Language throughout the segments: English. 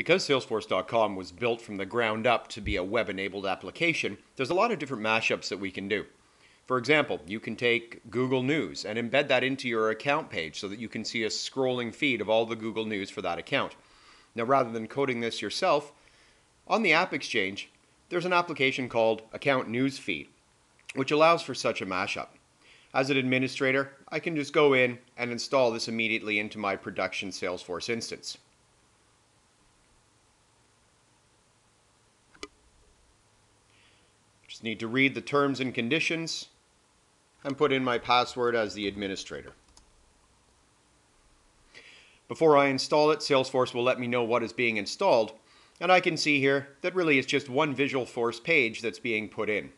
Because Salesforce.com was built from the ground up to be a web-enabled application, there's a lot of different mashups that we can do. For example, you can take Google News and embed that into your account page so that you can see a scrolling feed of all the Google News for that account. Now, rather than coding this yourself, on the AppExchange, there's an application called Account News Feed, which allows for such a mashup. As an administrator, I can just go in and install this immediately into my production Salesforce instance. Just need to read the terms and conditions and put in my password as the administrator. Before I install it, Salesforce will let me know what is being installed, and I can see here that really it's just one Visualforce page that's being put in.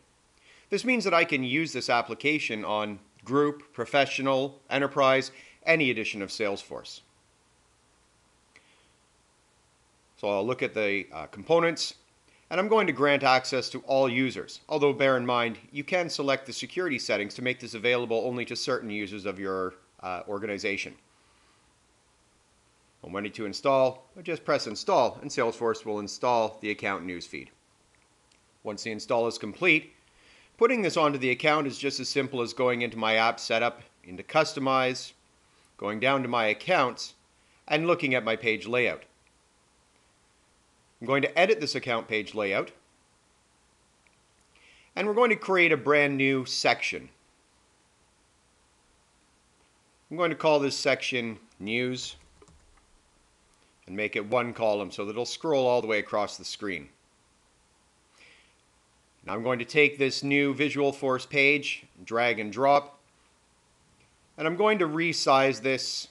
This means that I can use this application on Group, Professional, Enterprise, any edition of Salesforce. So I'll look at the components, and I'm going to grant access to all users, although bear in mind you can select the security settings to make this available only to certain users of your organization. And when to install, I just press install and Salesforce will install the account newsfeed. Once the install is complete, putting this onto the account is just as simple as going into my app setup, into customize, going down to my accounts, and looking at my page layout. I'm going to edit this account page layout, and we're going to create a brand new section. I'm going to call this section News, and make it one column so that it'll scroll all the way across the screen. Now I'm going to take this new Visualforce page, drag and drop, and I'm going to resize this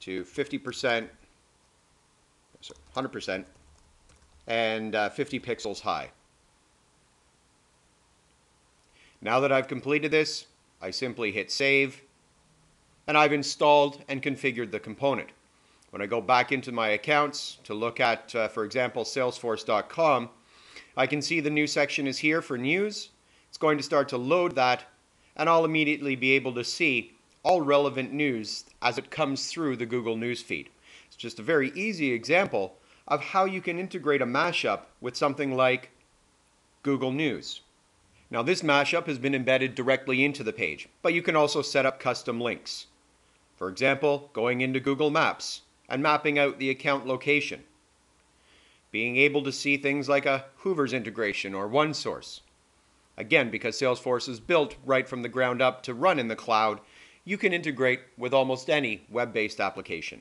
to 50%, 100%, and 50 pixels high. Now that I've completed this, I simply hit save, and I've installed and configured the component. When I go back into my accounts to look at, for example, Salesforce.com, I can see the new section is here for news. It's going to start to load that, and I'll immediately be able to see all relevant news as it comes through the Google News feed. It's just a very easy example of how you can integrate a mashup with something like Google News. Now, this mashup has been embedded directly into the page, but you can also set up custom links. For example, going into Google Maps and mapping out the account location. Being able to see things like a Hoover's integration or OneSource. Again, because Salesforce is built right from the ground up to run in the cloud, you can integrate with almost any web-based application.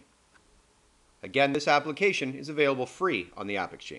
Again, this application is available free on the AppExchange.